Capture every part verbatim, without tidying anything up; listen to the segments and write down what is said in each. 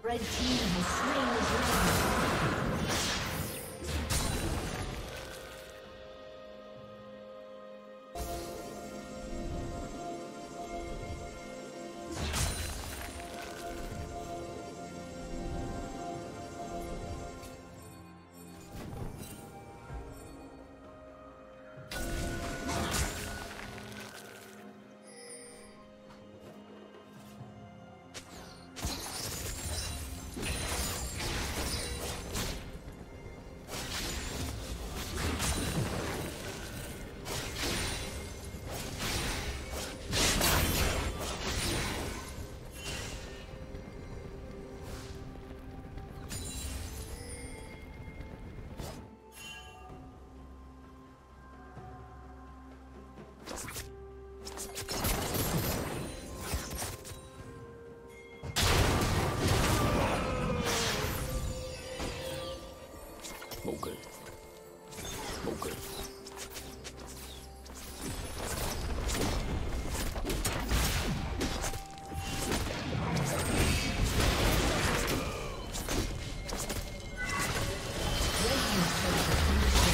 Red team has slain the Thank you.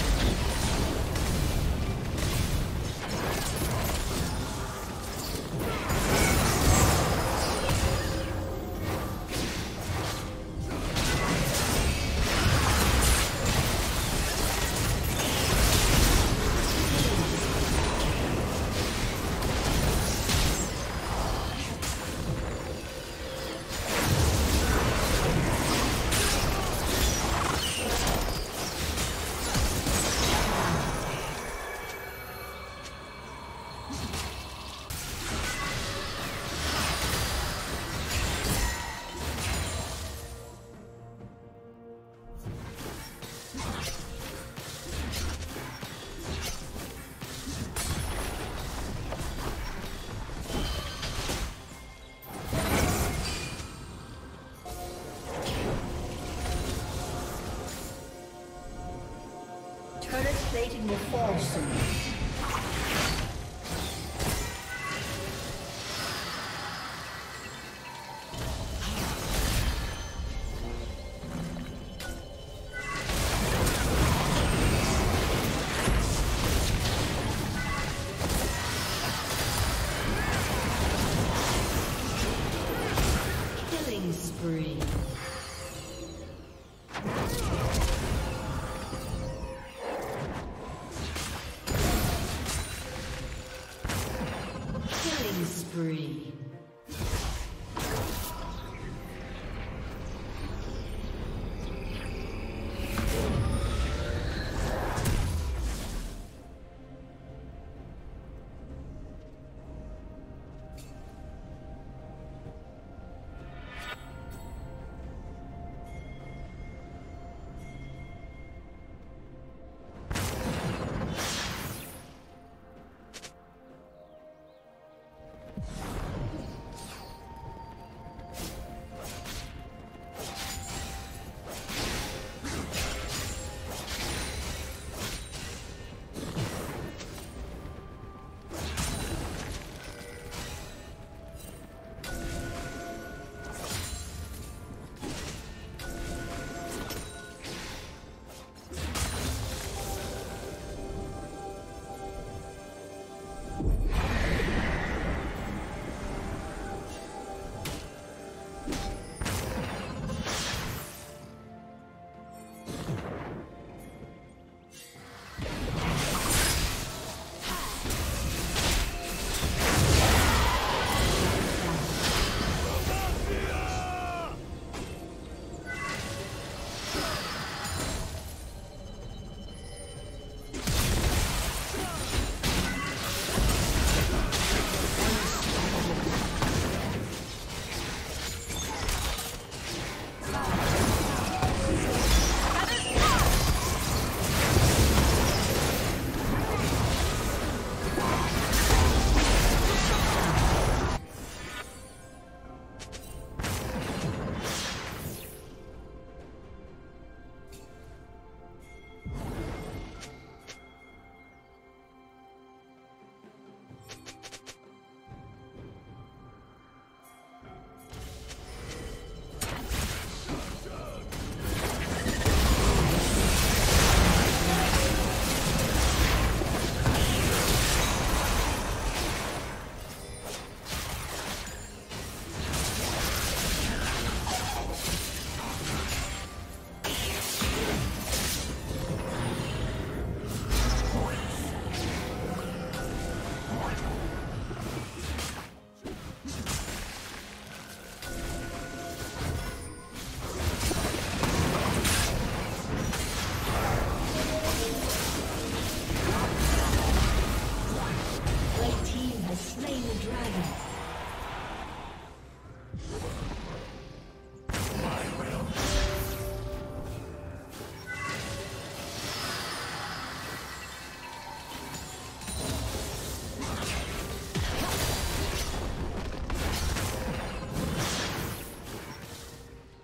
Turret plating will fall soon.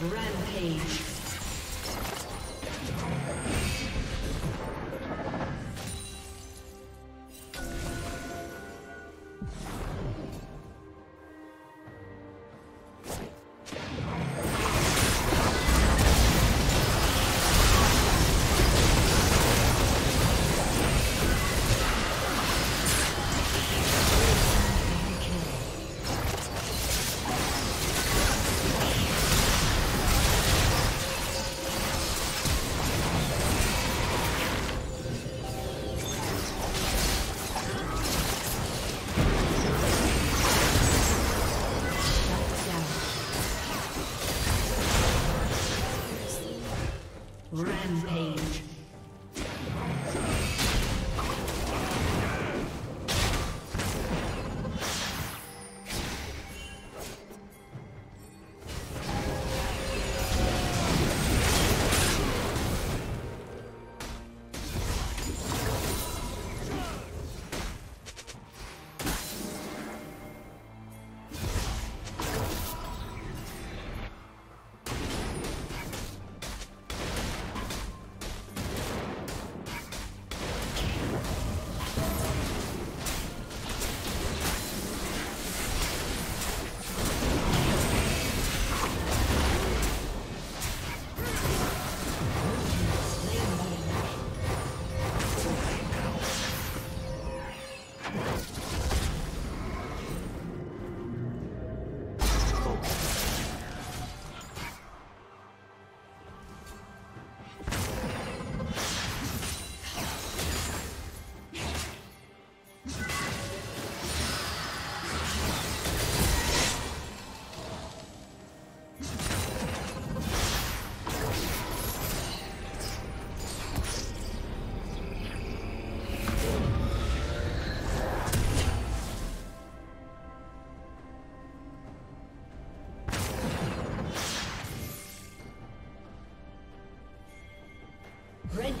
Rampage. Rampage. Red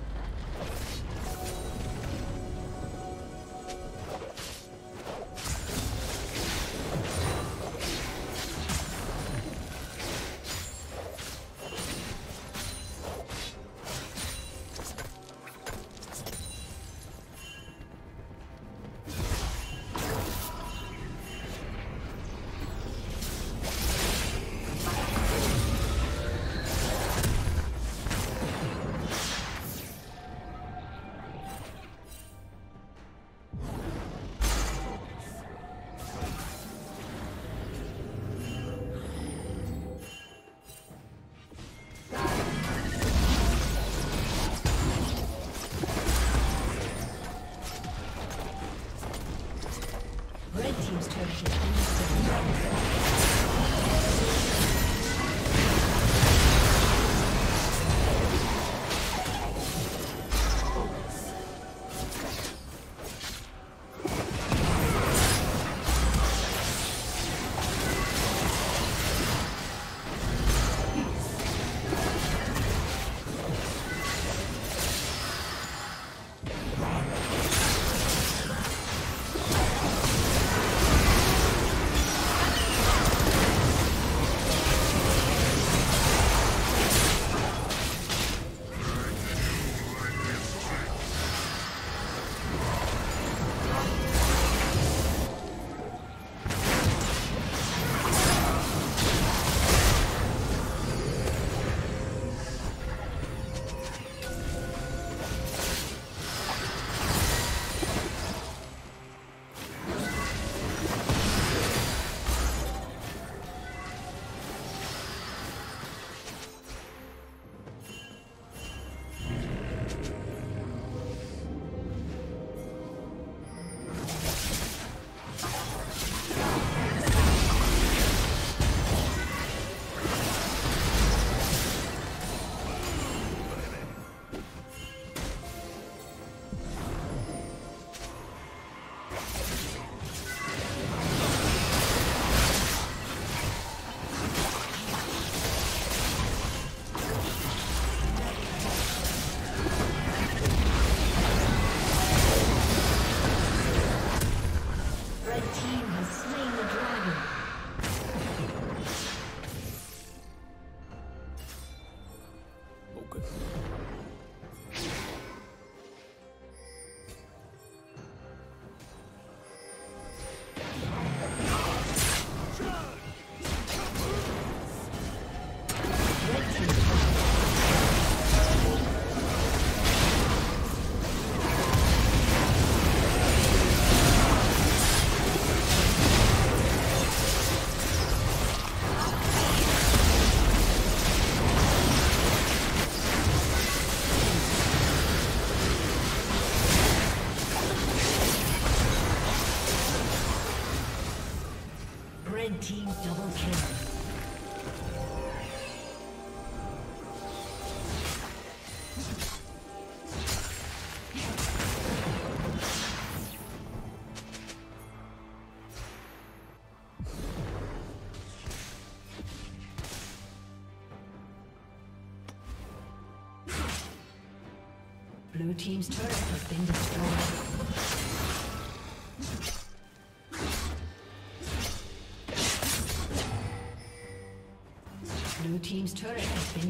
Red team double kill. Blue team's turret has been destroyed. Blue team's turret has been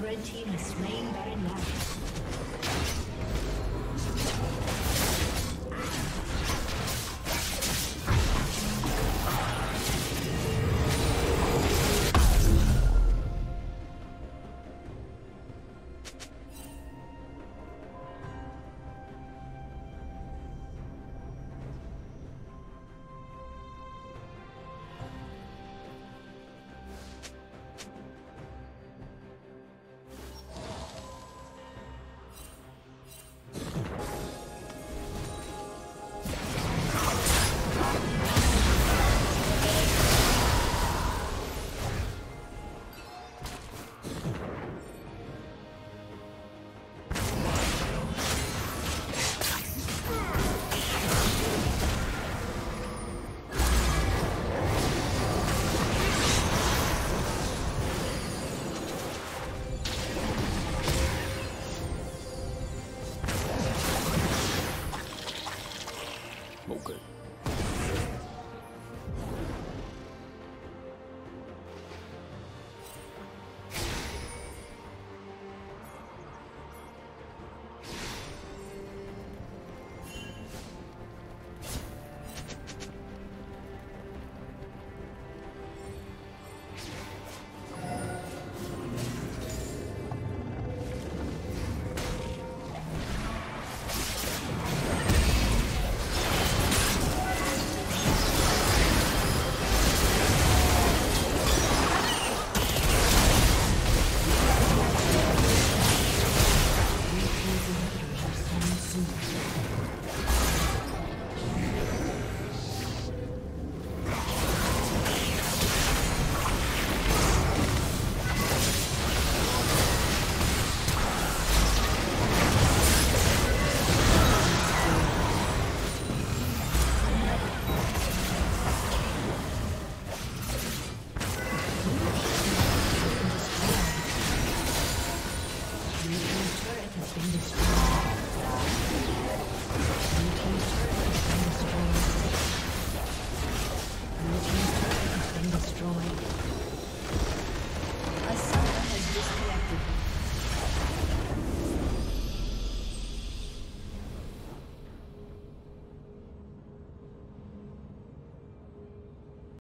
Red team has slain Baron Nashor.